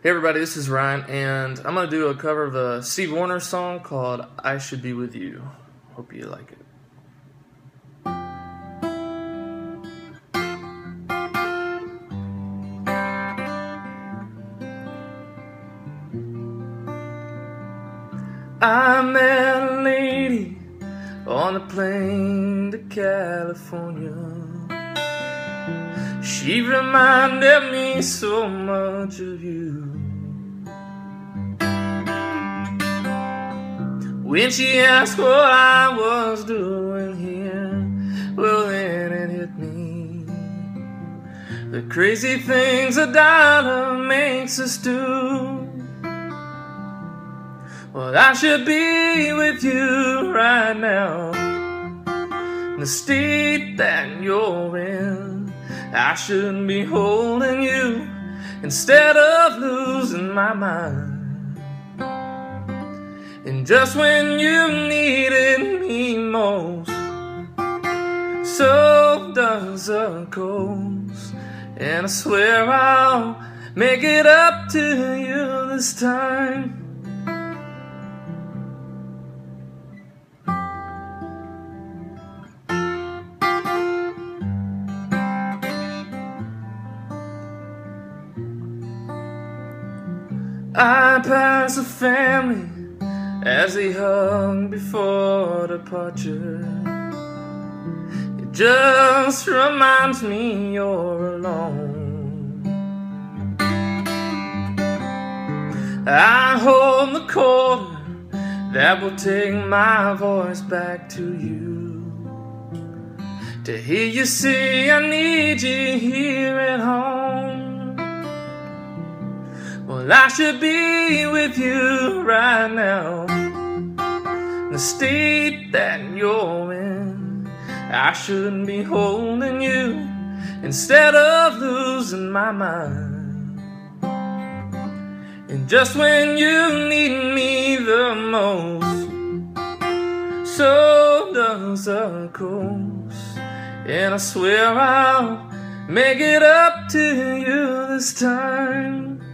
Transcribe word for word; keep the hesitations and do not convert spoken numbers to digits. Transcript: Hey everybody, this is Ryan, and I'm going to do a cover of a Steve Wariner song called I Should Be With You. Hope you like it. I met a lady on a plane to California. She reminded me so much of you. When she asked what I was doing here, well then it hit me. The crazy things a dollar makes us do. Well, I should be with you right now. In the state that you're in, I shouldn't be holding you instead of losing my mind. And just when you needed me most, so does a ghost. And I swear I'll make it up to you this time. I pass a family as they hung before departure. It just reminds me you're alone. I hold the quarter that will take my voice back to you, to hear you say I need you here at home. Well, I should be with you right now. The state that you're in, I shouldn't be holding you instead of losing my mind. And just when you need me the most, so does a ghost. And I swear I'll make it up to you this time.